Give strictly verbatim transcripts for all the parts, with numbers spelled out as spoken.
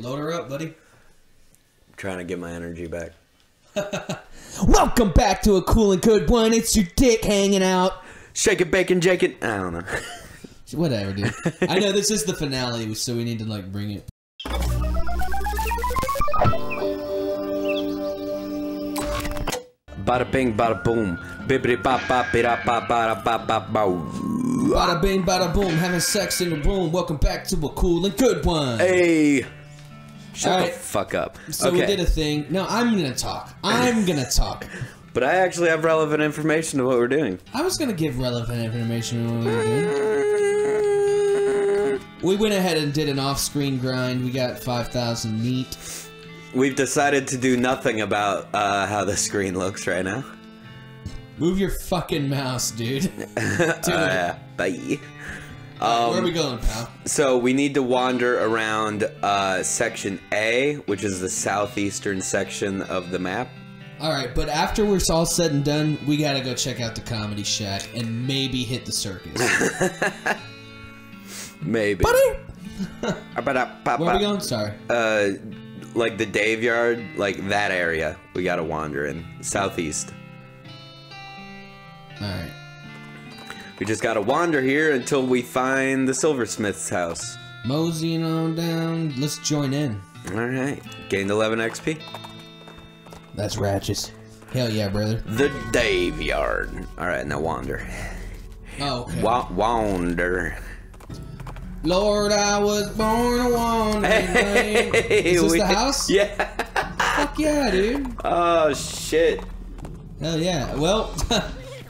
Load her up, buddy. I'm trying to get my energy back. Welcome back to A Cool and Good One. It's your dick hanging out. Shake it, bacon, jake it. I don't know. Whatever, dude. I know this is the finale, so we need to, like, bring it. Bada bing, bada boom. Bibbidi bop bop bida bop bada bop bop boom. Bada bing, bada boom. Having sex in the room. Welcome back to A Cool and Good One. Hey. Shut All right. the fuck up. So okay. we did a thing. Now I'm gonna talk. I'm gonna talk. But I actually have relevant information to what we're doing. I was gonna give relevant information to what we were doing. We went ahead and did an off-screen grind. We got five thousand meat. We've decided to do nothing about uh, how the screen looks right now. Move your fucking mouse, dude. uh, yeah. Bye. Um, Where are we going, pal? So we need to wander around uh, Section A, which is the southeastern section of the map. Alright, but after we're all said and done, we gotta go check out the Comedy Shack and maybe hit the circus. Maybe. Buddy! Where are we going? Sorry. Uh, like the Daveyard, like that area we gotta wander in. Southeast. Alright. We just gotta wander here until we find the silversmith's house. Moseying on down. Let's join in. Alright. Gained eleven X P. That's ratchet. Hell yeah, brother. The Daveyard. Alright, now wander. Oh, okay. Wa wander. Lord, I was born a wandering. Hey, is this we, the house? Yeah. Fuck yeah, dude. Oh, shit. Hell yeah. Well...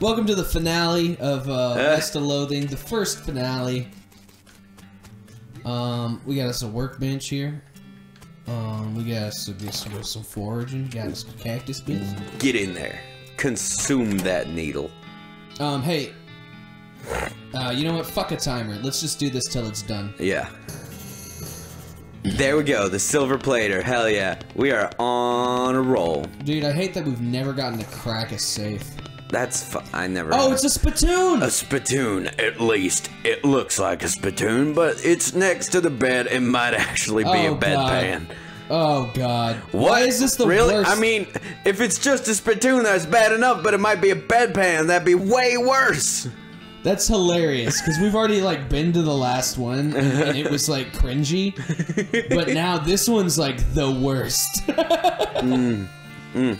Welcome to the finale of uh, uh. West of Loathing, the first finale. Um, we got us a workbench here. Um, we got us some, some foraging. Got us some cactus bits. Get in there, consume that needle. Um, hey, uh, you know what? Fuck a timer. Let's just do this till it's done. Yeah. There we go, the silver platter. Hell yeah, we are on a roll. Dude, I hate that we've never gotten to crack a safe. That's fu- I never Oh, it's a spittoon! A spittoon, at least. It looks like a spittoon, but it's next to the bed. It might actually be oh, a bedpan. Oh, God. What? Why is this the really? worst? I mean, if it's just a spittoon, that's bad enough, but it might be a bedpan. That'd be way worse. That's hilarious, because we've already, like, been to the last one, and, and it was, like, cringy. But now this one's, like, the worst. mm. Mm.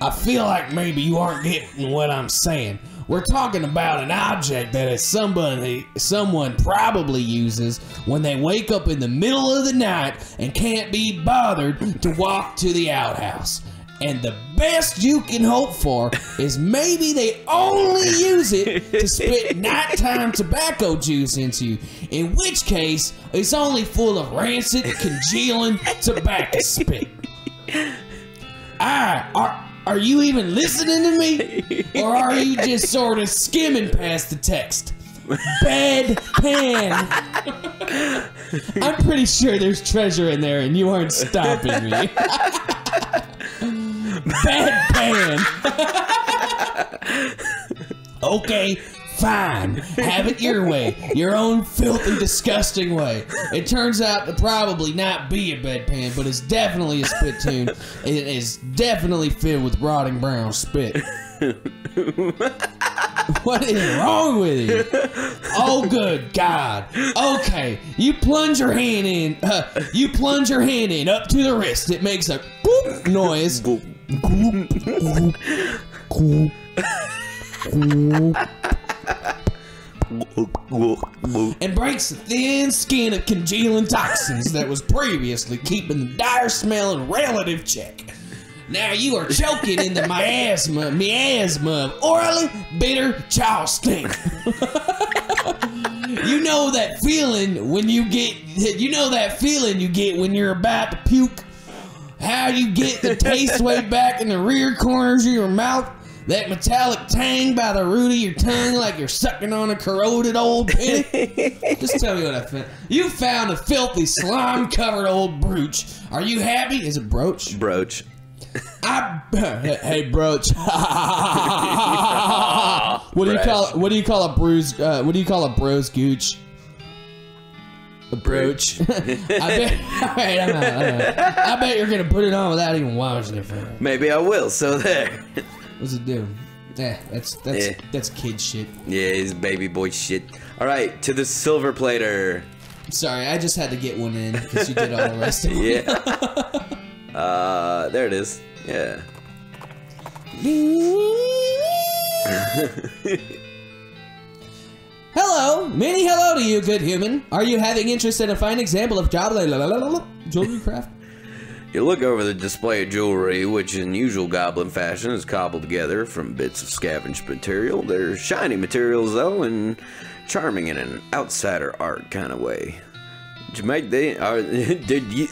I feel like maybe you aren't getting what I'm saying. We're talking about an object that is somebody, someone probably uses when they wake up in the middle of the night and can't be bothered to walk to the outhouse. And the best you can hope for is maybe they only use it to spit nighttime tobacco juice into you, in which case it's only full of rancid, congealing tobacco spit. I... Are, Are you even listening to me? Or are you just sort of skimming past the text? Bedpan. I'm pretty sure there's treasure in there and you aren't stopping me. Bedpan. Okay, fine. Have it your way. Your own filthy, disgusting way. It turns out to probably not be a bedpan, but it's definitely a spittoon. It is definitely filled with rotting brown spit. What is wrong with you? Oh, good God. Okay, you plunge your hand in. Uh, you plunge your hand in up to the wrist. It makes a boop noise. And breaks the thin skin of congealing toxins that was previously keeping the dire smell in relative check. Now you are choking in the miasma, miasma of orally bitter chow stink. You know that feeling when you get, you know that feeling you get when you're about to puke. How you get the taste way back in the rear corners of your mouth. That metallic tang by the root of your tongue like you're sucking on a corroded old penny. Just tell me what I found. You found a filthy, slime-covered old brooch. Are you happy? Is it brooch? Brooch. I... Hey, brooch. What do you call, what do you call a bruise... Uh, what do you call a bros gooch? brooch. I bet. All right, I'm out, I'm out. I bet you're gonna put it on without even washing it for me. Maybe I will. So there. What's it do? Eh, that's that's yeah. that's kid shit. Yeah, it's baby boy shit. All right, to the silver platter. Sorry, I just had to get one in because you did all the rest of it. Yeah. Uh, there it is. Yeah. Hello, many hello to you, good human. Are you having interest in a fine example of jewelry craft? You look over the display of jewelry, which in usual goblin fashion is cobbled together from bits of scavenged material. They're shiny materials, though, and charming in an outsider art kind of way. Did you make they? Are, did you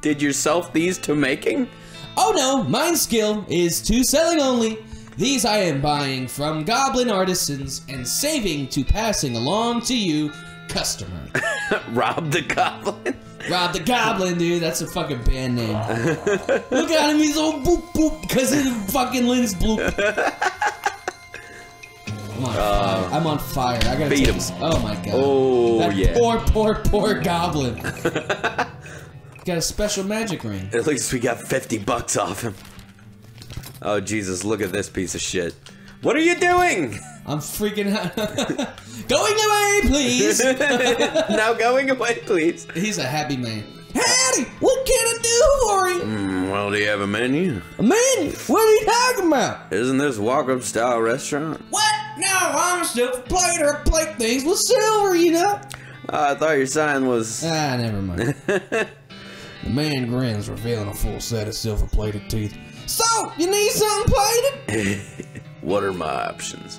did yourself these to making? Oh no, mine skill is to selling only. These I am buying from goblin artisans and saving to passing along to you, customer. Rob the Goblin? Rob the Goblin, dude. That's a fucking band name. Look at him, he's all boop boop, cause his fucking lens bloop. I'm on uh, fire. I'm on fire. I gotta beat him. This. Oh my god. Oh, that yeah. poor, poor, poor goblin. Got a special magic ring. At least we got fifty bucks off him. Oh Jesus, look at this piece of shit. What are you doing? I'm freaking out. Going away, please. Now going away, please. He's a happy man. Howdy, what can I do for you? Mm, well, do you have a menu? A menu? What are you talking about? Isn't this walk-up style restaurant? What? No, I'm still playing or plate things with silver, you know? Oh, I thought your sign was... Ah, never mind. The man grins, revealing a full set of silver-plated teeth. So, you need something plated? What are my options?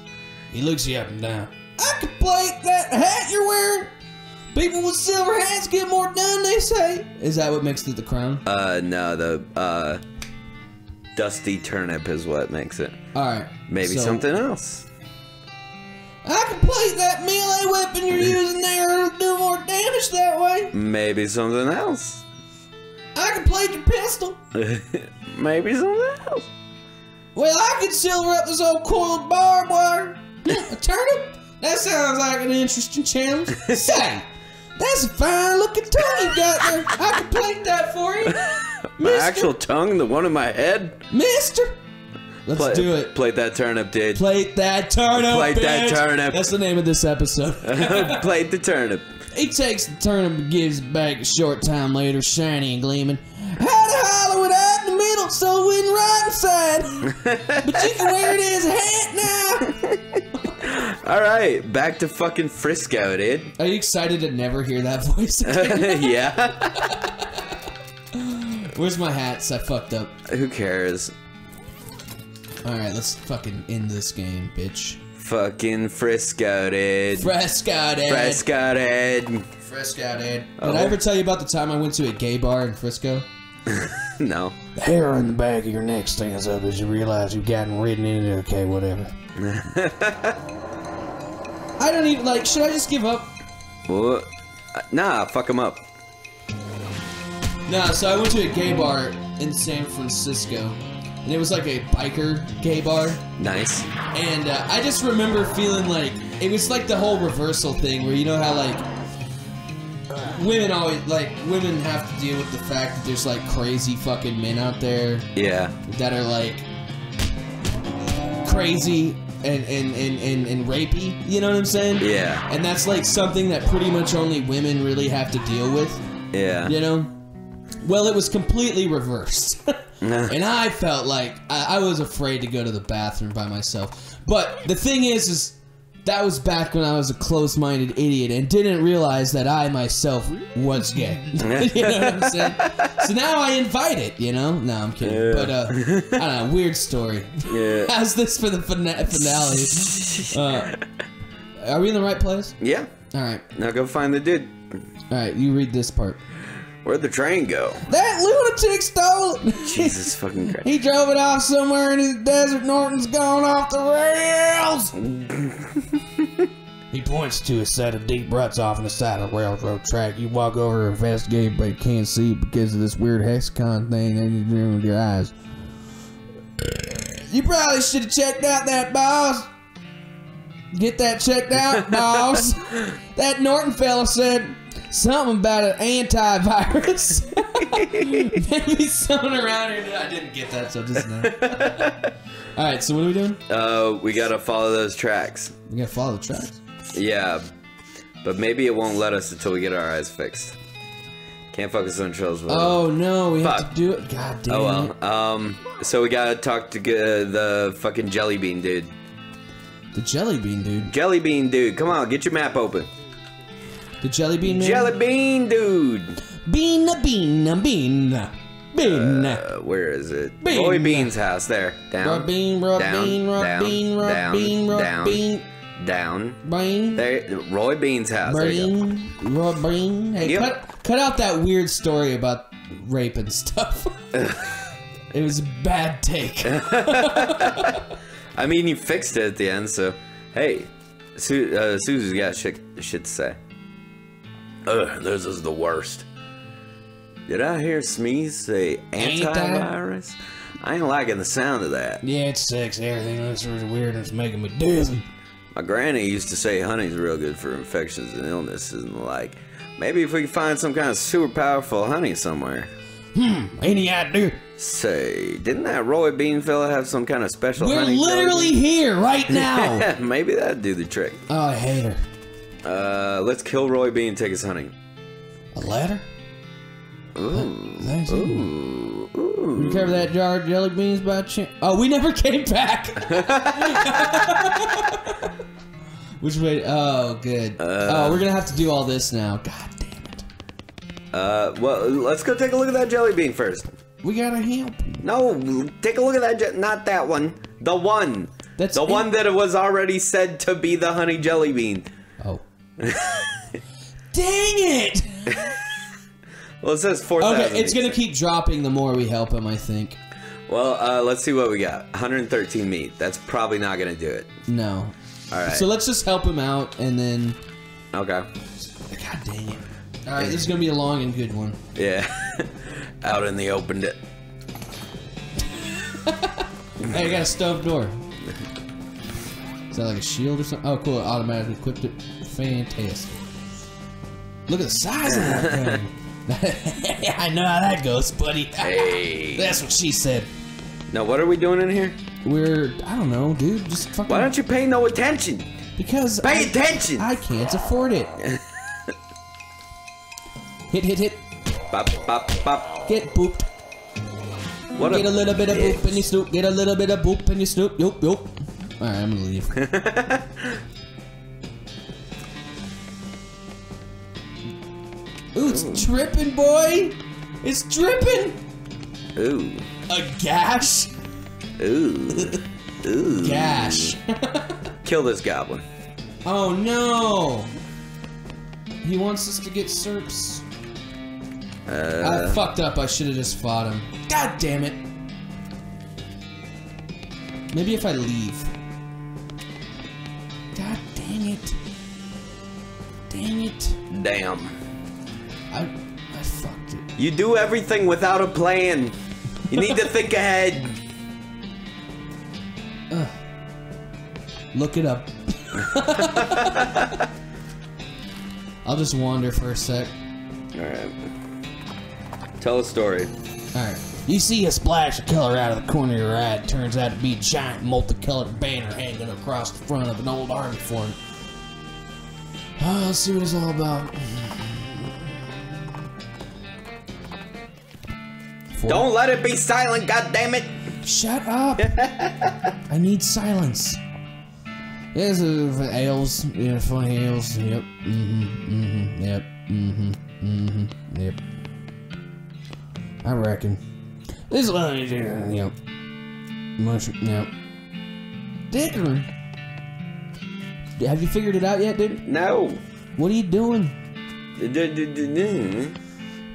He looks you up and down. I could plate that hat you're wearing. People with silver hats get more done, they say. Is that what makes it the crown? Uh, no, the, uh, dusty turnip is what makes it. Alright. Maybe so, something else. I could plate that melee weapon you're using there. It'll do more damage that way. Maybe something else. I could plate your pistol. Maybe something else. Well, I could silver up this old coiled barbed wire. A turnip? That sounds like an interesting challenge. Say, that's a fine looking tongue you got there. I could plate that for you. My Mister actual tongue? The one in my head? Mister? Let's play, do it. Plate that turnip, dude. Plate that turnip, Plate bitch. that turnip. That's the name of this episode. Plate the turnip. He takes the turnip and gives it back a short time later, shiny and gleaming. Had to hollow it out in the middle so it wouldn't rot inside. But you can wear it as a hat now. All right, back to fucking Frisco, dude. Are you excited to never hear that voice again? Yeah. Where's my hats? I fucked up. Who cares? All right, let's fucking end this game, bitch. Fucking Frisco, dude. Frisco, dude. Frisco, dude. Frisco, dude. Oh. Did I ever tell you about the time I went to a gay bar in Frisco? No. The hair on the back of your neck stands up as you realize you've gotten ridden into it. Okay, whatever. I don't even, like, should I just give up? What? Nah, fuck him up. Nah, so I went to a gay bar in San Francisco. And it was like a biker gay bar. Nice. And uh, I just remember feeling like it was like the whole reversal thing, where you know how like women always like women have to deal with the fact that there's like crazy fucking men out there. Yeah. That are like crazy and and and and, and rapey. You know what I'm saying? Yeah. And that's like something that pretty much only women really have to deal with. Yeah. You know. Well, it was completely reversed. And I felt like I, I was afraid to go to the bathroom by myself. But the thing is, is that was back when I was a close-minded idiot and didn't realize that I myself was gay. You know what I'm saying? So now I invite it, you know? No, I'm kidding. Yeah. But, uh, I don't know, weird story. Yeah. How's this for the fina finale? Uh, are we in the right place? Yeah. All right. Now go find the dude. All right, you read this part. Where'd the train go? That lunatic stole it! Jesus fucking Christ. He drove it off somewhere in his desert. Norton's gone off the rails! He points to a set of deep ruts off on the side of the railroad track. You walk over and investigate, but you can't see because of this weird hexagon thing that you're doing with your eyes. You probably should have checked out that boss. Get that checked out, boss. That Norton fella said... Something about an antivirus. Maybe someone around here. I didn't get that, so just know. All right, so what are we doing? Uh, we gotta follow those tracks. We gotta follow the tracks. Yeah, but maybe it won't let us until we get our eyes fixed. Can't focus on trails. Well. Oh no, we Fuck. have to do it. God damn. Oh well. Um, so we gotta talk to uh, the fucking jelly bean dude. The jelly bean dude. Jelly bean dude, come on, get your map open. The jelly bean man. Jelly bean dude. Bean, bean, bean, bean. Uh, where is it? Bean. Roy Bean's house. There. Down. Roy Bean. Roy down, Bean. Roy down, Bean. Roy down, Bean. Roy down, Bean. Down. Bean. There. Roy Bean's house. Bean. There you go. Roy Bean. Hey, yep. cut, cut out that weird story about rape and stuff. It was a bad take. I mean, you fixed it at the end, so hey, Su uh, Susie's got shit, shit to say. Ugh, this is the worst. Did I hear Smeeze say antivirus? Anti I ain't liking the sound of that. Yeah, it's sexy. Everything looks really weird and it's making me dizzy. My granny used to say honey's real good for infections and illnesses and the like. Maybe if we could find some kind of super powerful honey somewhere. Hmm, any idea? Say, didn't that Roy Bean fella have some kind of special We're honey? We're literally program? here right now. Yeah, maybe that'd do the trick. Oh, I hate her. Uh, let's kill Roy Bean and take his honey. A ladder? Ooh. Ooh. Ooh. Ooh. You cover that jar of jelly beans by chance? Oh, we never came back. Which way? Oh, good. Uh, oh, we're going to have to do all this now. God damn it. Uh, well, let's go take a look at that jelly bean first. We got to help. No, take a look at that. Je not that one. The one. That's the one that was already said to be the honey jelly bean. Oh. Dang it! Well, it says four thousand. Okay, it's going to keep dropping the more we help him, I think. Well, uh, let's see what we got. one hundred thirteen meat. That's probably not going to do it. No. All right. So let's just help him out and then... Okay. God dang it. All right, this is going to be a long and good one. Yeah. Out in the open. It. Hey, I got a stove door. Is that like a shield or something? Oh, cool. It automatically equipped it. Fantastic. Look at the size of that thing. I know how that goes, buddy. Hey. That's what she said. Now, what are we doing in here? We're, I don't know, dude. Just fucking. Why don't you pay no attention? Because. Pay I, attention! I can't afford it. Hit, hit, hit. Bop, bop, bop. Get booped. What Get a, a little bit of boop in your snoop. Get a little bit of boop in your snoop. Nope, nope. Alright, I'm gonna leave. Ooh, it's Ooh. dripping, boy! It's dripping! Ooh. A gash? Ooh. Ooh. Gash. Kill this goblin. Oh, no! He wants us to get serps. Uh, I fucked up. I should have just fought him. God damn it! Maybe if I leave. God dang it. Dang it. Damn. I, I fucked it. You do everything without a plan. You need to think ahead. Uh, look it up. I'll just wander for a sec. Alright. Tell a story. Alright. You see a splash of color out of the corner of your eye. It turns out to be a giant multicolored banner hanging across the front of an old army form. Oh, let's see what it's all about. Four. Don't let it be silent, goddammit! Shut up! I need silence. There's uh, ales, yeah, funny ales. Yep. Mm-hmm. Mm-hmm. Yep. Mm-hmm. Mm-hmm. Yep. I reckon. This is what I do. Yep. Mushroom. Yep. Dickering. Have you figured it out yet, dude? No. What are you doing?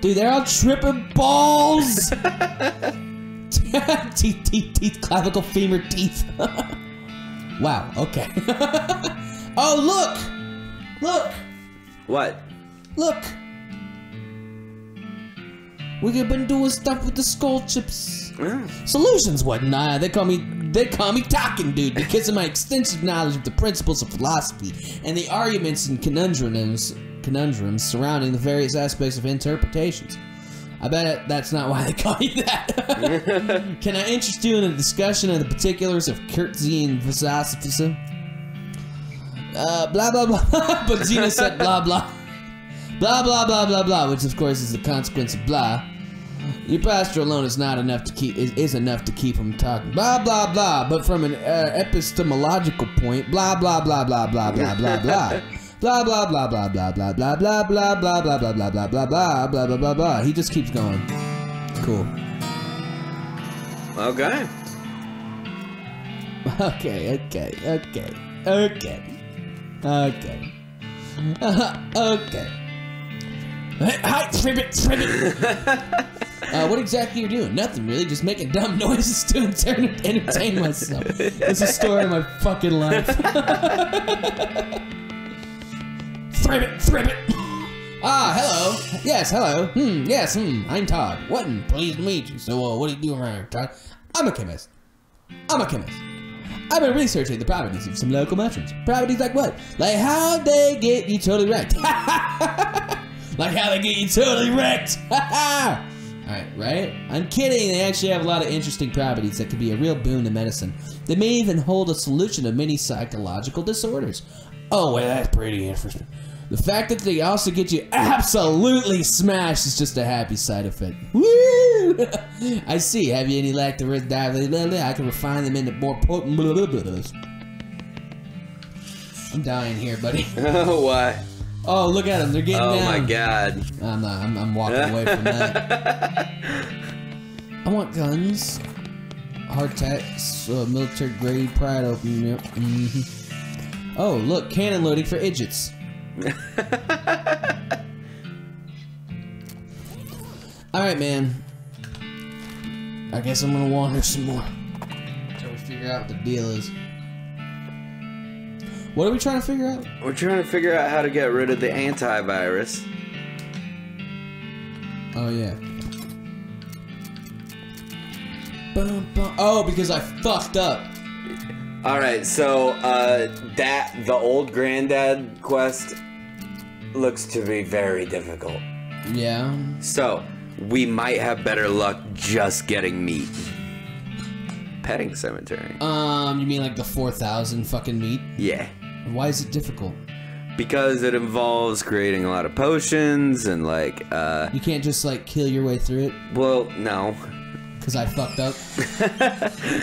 Dude, they're all tripping balls! Teeth, teeth, teeth, clavicle, femur, teeth. Wow, okay. Oh, look! Look! What? Look! We've been doing stuff with the skull chips. Yeah. Solutions, whatnot. They call me they call me talking dude because of my extensive knowledge of the principles of philosophy and the arguments and conundrums conundrums surrounding the various aspects of interpretations. I bet that's not why they call you that. Can I interest you in a discussion of the particulars of Curtzian philosophy? Uh, blah, blah, blah. But Zena said blah, blah. Blah, blah, blah, blah, blah, which of course is the consequence of blah. Your pastor alone is not enough to keep, is, is enough to keep him talking. Blah, blah, blah. But from an uh, epistemological point, blah, blah, blah, blah, blah, blah, blah, blah. Blah blah blah blah blah blah blah blah blah blah blah blah blah blah blah blah blah blah blah blah. He just keeps going. Cool. Okay. Okay. Okay. Okay. Okay. Okay. Okay. Hi, Tribbit, Tribbit. What exactly are you doing? Nothing really. Just making dumb noises to entertain myself. It's the story of my fucking life. Thribbit, Thribbit. Ah, hello. Yes, hello. Hmm, yes, hmm. I'm Todd. What in pleased to meet you. So, uh, what are you doing around here, Todd? I'm a chemist. I'm a chemist. I've been researching the properties of some local mushrooms. Properties like what? Like how they get you totally wrecked. Like how they get you totally wrecked. Alright, right? I'm kidding. They actually have a lot of interesting properties that could be a real boon to medicine. They may even hold a solution to many psychological disorders. Oh, wait, that's pretty interesting. The fact that they also get you absolutely smashed is just a happy side effect. Woo! I see. Have you any lack to risk? I can refine them into more potent. I'm dying here, buddy. Oh, why? Oh, look at them. They're getting oh, down. Oh, my God. I'm not. I'm, I'm walking away from that. I want guns. Hardtacks. Uh, military grade pride open. Yep. Mm-hmm. Oh, look, cannon loading for idiots. Alright, man. I guess I'm gonna wander some more until we figure out what the deal is. What are we trying to figure out? We're trying to figure out how to get rid of the antivirus. Oh, yeah. Bum, bum. Oh, because I fucked up. Alright, so, uh, that, the old granddad quest looks to be very difficult. Yeah. So, we might have better luck just getting meat. Petting cemetery. Um, you mean like the four thousand fucking meat? Yeah. Why is it difficult? Because it involves creating a lot of potions and like, uh... You can't just like kill your way through it? Well, no. 'Cause I fucked up?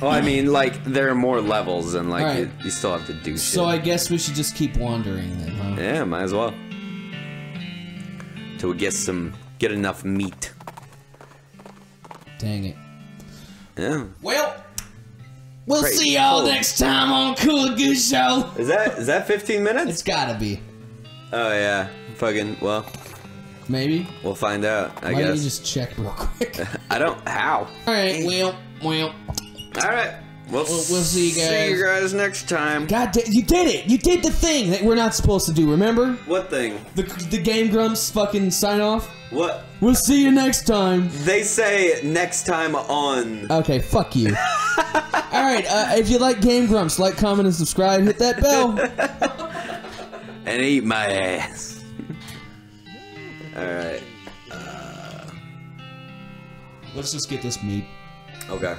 Well, I mean, like, there are more levels, and, like, right. you, you still have to do shit. So I guess we should just keep wandering, then, huh? Yeah, might as well. Till we get some... get enough meat. Dang it. Yeah. Well, we'll Great. see y'all cool. next time on Cool Goose Show! Is that... is that fifteen minutes? It's gotta be. Oh, yeah. Fucking... well... maybe? We'll find out, I Why guess. Why don't you just check real quick? I don't... how? Alright, well, well... Alright, we'll, we'll, we'll see you guys. See you guys next time. God damn, you did it! You did the thing that we're not supposed to do, remember? What thing? The, the Game Grumps fucking sign off. What? We'll see you next time. They say next time on. Okay, fuck you. Alright, uh, if you like Game Grumps, like, comment, and subscribe. Hit that bell. And eat my ass. Alright. Uh... Let's just get this meat. Okay.